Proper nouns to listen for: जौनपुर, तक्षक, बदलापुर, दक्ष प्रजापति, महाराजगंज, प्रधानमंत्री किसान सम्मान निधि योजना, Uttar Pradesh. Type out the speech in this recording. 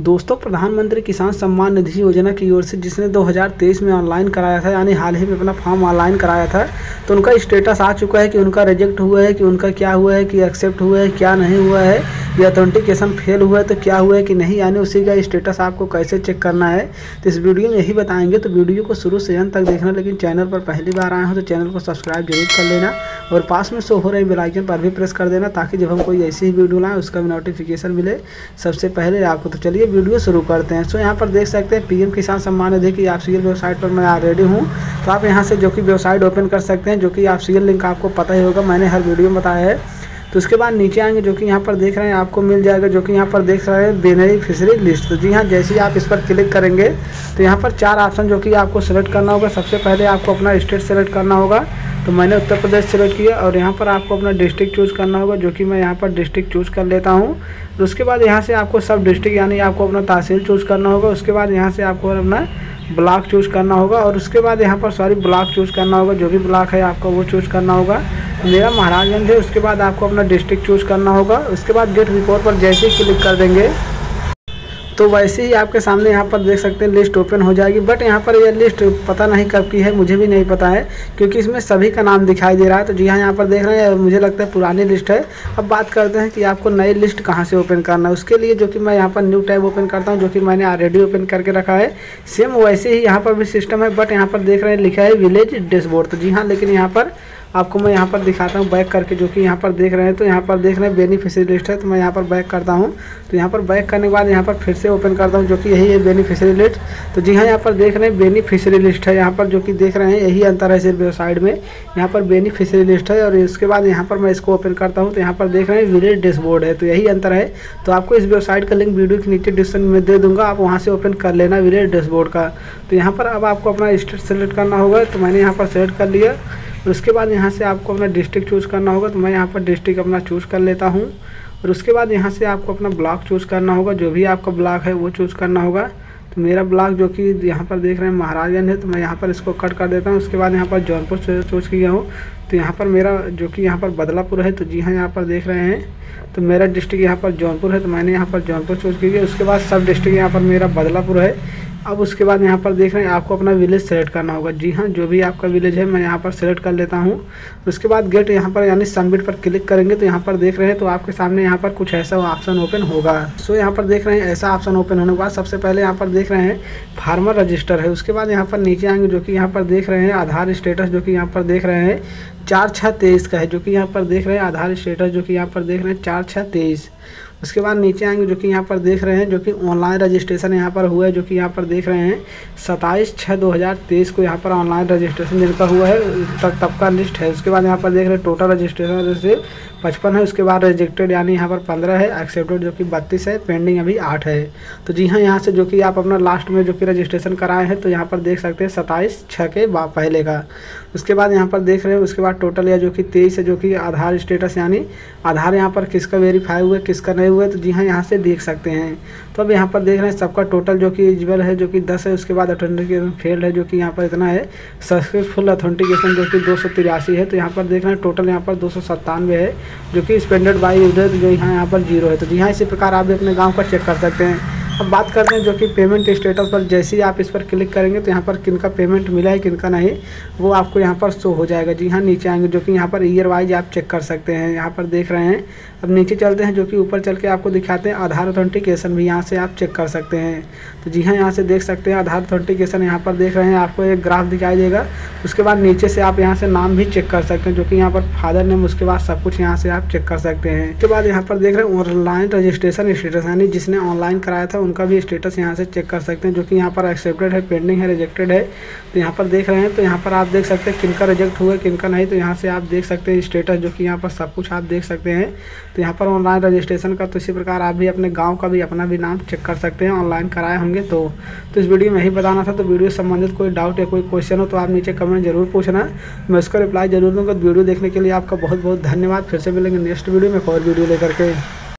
दोस्तों, प्रधानमंत्री किसान सम्मान निधि योजना की ओर से जिसने 2023 में ऑनलाइन कराया था, यानी हाल ही में अपना फॉर्म ऑनलाइन कराया था, तो उनका स्टेटस आ चुका है कि उनका रिजेक्ट हुआ है, कि उनका क्या हुआ है, कि एक्सेप्ट हुआ है, क्या नहीं हुआ है, या ऑथेंटिकेशन फेल हुआ है तो क्या हुआ है कि नहीं, यानी उसी का स्टेटस आपको कैसे चेक करना है, तो इस वीडियो में यही बताएंगे। तो वीडियो को शुरू से अंत तक देखना, लेकिन चैनल पर पहली बार आए हो तो चैनल को सब्सक्राइब जरूर कर लेना और पास में शो हो रहे बेल आइकन पर भी प्रेस कर देना, ताकि जब हम कोई ऐसी ही वीडियो लाएँ उसका भी नोटिफिकेशन मिले सबसे पहले आपको। तो चलिए वीडियो शुरू करते हैं। सो यहाँ पर देख सकते हैं पीएम किसान सम्मान निधि की ऑफिशियल वेबसाइट पर मैं ऑलरेडी हूँ, तो आप यहाँ से जो कि वेबसाइट ओपन कर सकते हैं, जो कि ऑफिशियल लिंक आपको पता ही होगा, मैंने हर वीडियो में बताया है। तो उसके बाद नीचे आएंगे, जो कि यहाँ पर देख रहे हैं आपको मिल जाएगा, जो कि यहाँ पर देख रहे हैं बेनिफिशियरी लिस्ट। तो जी हाँ, जैसे ही आप इस पर क्लिक करेंगे तो यहाँ पर चार ऑप्शन जो कि आपको सेलेक्ट करना होगा। सबसे पहले आपको अपना स्टेट सेलेक्ट करना होगा, तो मैंने उत्तर प्रदेश सेलेक्ट किया, और यहाँ पर आपको अपना डिस्ट्रिक्ट चूज़ करना होगा, जो कि मैं यहाँ पर डिस्ट्रिक्ट चूज़ कर लेता हूँ। तो उसके बाद यहाँ से आपको सब डिस्ट्रिक्ट यानी आपको अपना तहसील चूज़ करना होगा। उसके बाद यहाँ से आपको अपना ब्लॉक चूज़ करना होगा, और उसके बाद यहाँ पर सॉरी ब्लॉक चूज़ करना होगा, जो भी ब्लॉक है आपका वो चूज़ करना होगा। मेरा महाराजगंज है। उसके बाद आपको अपना डिस्ट्रिक्ट चूज़ करना होगा। उसके बाद गेट रिपोर्ट पर जैसे ही क्लिक कर देंगे तो वैसे ही आपके सामने यहाँ पर देख सकते हैं लिस्ट ओपन हो जाएगी। बट यहाँ पर यह लिस्ट पता नहीं कब की है, मुझे भी नहीं पता है, क्योंकि इसमें सभी का नाम दिखाई दे रहा है। तो जी हाँ, यहाँ पर देख रहे हैं, मुझे लगता है पुरानी लिस्ट है। अब बात करते हैं कि आपको नई लिस्ट कहाँ से ओपन करना है। उसके लिए जो कि मैं यहाँ पर न्यू टैब ओपन करता हूँ, जो कि मैंने ऑलरेडी ओपन करके रखा है। सेम वैसे ही यहाँ पर भी सिस्टम है, बट यहाँ पर देख रहे हैं लिखा है विलेज डैशबोर्ड। तो जी हाँ, लेकिन यहाँ पर आपको मैं यहाँ पर दिखाता हूँ बैक करके, जो कि यहाँ पर देख रहे हैं। तो यहाँ पर देख रहे हैं बेनिफिशियरी लिस्ट है, तो मैं यहाँ पर बैक करता हूँ। तो यहाँ पर बैक करने के बाद यहाँ पर फिर से ओपन करता हूँ, जो कि यही है बेनिफिशियरी लिस्ट। तो जी हाँ, यहाँ पर देख रहे हैं बेनिफिशियरी लिस्ट है, यहाँ पर जो कि देख रहे हैं, यही अंतर है सिर्फ वेबसाइट में। यहाँ पर बेनिफिशियरी लिस्ट है, और उसके बाद यहाँ पर मैं इसको ओपन करता हूँ तो यहाँ पर देख रहे हैं विलेज डैशबोर्ड है। तो यही अंतर है। तो आपको इस वेबसाइट का लिंक वीडियो के नीचे डिस्क्रिप्शन में दे दूँगा, आप वहाँ से ओपन कर लेना विलेज डैशबोर्ड का। तो यहाँ पर अब आपको अपना स्टेट सेलेक्ट करना होगा, तो मैंने यहाँ पर सेलेक्ट कर लिया। और उसके बाद यहाँ से आपको अपना डिस्ट्रिक्ट चूज़ करना होगा, तो मैं यहाँ पर डिस्ट्रिक्ट अपना चूज़ कर लेता हूँ। और उसके बाद यहाँ से आपको अपना ब्लॉक चूज़ करना होगा, जो भी आपका ब्लॉक है वो चूज़ करना होगा। तो मेरा ब्लॉक जो कि यहाँ पर देख रहे हैं महाराजगंज है, तो मैं यहाँ पर इसको कट कर देता हूँ। उसके बाद यहाँ पर जौनपुर चूज़ किया हूँ, तो यहाँ पर मेरा जो कि यहाँ पर बदलापुर है। तो जी हाँ, यहाँ पर देख रहे हैं, तो मेरा डिस्ट्रिक्ट यहाँ पर जौनपुर है, तो मैंने यहाँ पर जौनपुर चूज़ किया। उसके बाद सब डिस्ट्रिक्ट यहाँ पर मेरा बदलापुर है। अब उसके बाद यहाँ पर देख रहे हैं आपको अपना विलेज सेलेक्ट करना होगा। जी हाँ, जो भी आपका विलेज है मैं यहाँ पर सेलेक्ट कर लेता हूँ। उसके बाद गेट यहाँ पर यानी सबमिट पर क्लिक करेंगे तो यहाँ पर देख रहे हैं, तो आपके सामने यहाँ पर कुछ ऐसा ऑप्शन ओपन होगा। सो यहाँ पर देख रहे हैं ऐसा ऑप्शन ओपन होने के बाद सबसे पहले यहाँ पर देख रहे हैं फार्मर रजिस्टर है। उसके बाद यहाँ पर नीचे आएंगे, जो कि यहाँ पर देख रहे हैं आधार स्टेटस, जो कि यहाँ पर देख रहे हैं 4/6/23 का है, जो कि यहाँ पर देख रहे हैं आधार स्टेटस, जो कि यहाँ पर देख रहे हैं 4/6/23। उसके बाद नीचे आएंगे, जो कि यहाँ पर देख रहे हैं, जो कि ऑनलाइन रजिस्ट्रेशन यहाँ पर हुआ है, जो कि यहाँ पर देख रहे हैं 27/6/2023 को यहाँ पर ऑनलाइन रजिस्ट्रेशन जिनका हुआ है तब का लिस्ट है। उसके बाद यहाँ पर देख रहे हैं टोटल रजिस्ट्रेशन जैसे 55 है। उसके बाद रिजेक्टेड यानी यहाँ पर 15 है, एक्सेप्टेड जो कि 32 है, पेंडिंग अभी 8 है। तो जी हाँ, यहाँ से जो कि आप अपना लास्ट में जो कि रजिस्ट्रेशन कराए हैं तो यहाँ पर देख सकते हैं 27/6 के पहले का। उसके बाद यहाँ पर देख रहे हैं, उसके बाद टोटल या जो कि 23 है, जो कि आधार स्टेटस यानी आधार यहाँ पर किसका वेरीफाई हुआ किसका नहीं हुआ। तो जी हाँ, यहाँ से देख सकते हैं। तो अब यहाँ पर देख रहे हैं सबका टोटल जो कि एलिजिबल है जो कि 10 है। उसके बाद ऑथेंटिकेशन फेल्ड है जो कि यहाँ पर इतना है, सक्सेसफुल ऑथेंटिकेशन जो कि 283 है। तो यहाँ पर देख रहे हैं टोटल यहाँ पर 297 है, जो कि स्पेंडेड बाई यूजर जो यहाँ पर 0 है। तो जी हाँ, इसी प्रकार आप भी अपने गाँव का चेक कर सकते हैं। अब बात करते हैं जो कि पेमेंट स्टेटस पर, जैसे ही आप इस पर क्लिक करेंगे तो यहाँ पर किनका पेमेंट मिला है किनका नहीं वो आपको यहाँ पर शो हो जाएगा। जी हाँ, नीचे आएंगे, जो कि यहाँ पर ईयर वाइज आप चेक कर सकते हैं। यहाँ पर देख रहे हैं। अब नीचे चलते हैं, जो कि ऊपर चल के आपको दिखाते हैं आधार ऑथेंटिकेशन भी यहाँ से आप चेक कर सकते हैं। तो जी हाँ, यहाँ से देख सकते हैं आधार ऑथेंटिकेशन यहाँ पर देख रहे हैं आपको एक ग्राफ दिखाई देगा। उसके बाद नीचे से आप यहाँ से नाम भी चेक कर सकते हैं, जो कि यहाँ पर फादर नेम, उसके बाद सब कुछ यहाँ से आप चेक कर सकते हैं। उसके बाद यहाँ पर देख रहे हैं ऑनलाइन रजिस्ट्रेशन स्टेटस, यानी जिसने ऑनलाइन कराया था उनका भी स्टेटस यहाँ से चेक कर सकते हैं, जो कि यहाँ पर एक्सेप्टेड है, पेंडिंग है, रिजेक्टेड है। तो यहाँ पर देख रहे हैं, तो यहाँ पर आप देख सकते हैं किनका रिजेक्ट हुआ किनका नहीं। तो यहाँ से आप देख सकते हैं स्टेटस, जो कि यहाँ पर सब कुछ आप देख सकते हैं। तो यहाँ पर ऑनलाइन रजिस्ट्रेशन का। तो इसी प्रकार आप भी अपने गाँव का भी अपना भी नाम चेक कर सकते हैं ऑनलाइन कराए होंगे तो इस वीडियो में ही बताना था। तो वीडियो से संबंधित कोई डाउट या कोई क्वेश्चन हो तो आप नीचे कमेंट जरूर पूछना, मैं उसका रिप्लाई जरूर दूँगा। वीडियो देखने के लिए आपका बहुत बहुत धन्यवाद। फिर से मिलेंगे नेक्स्ट वीडियो में एक और वीडियो लेकर के।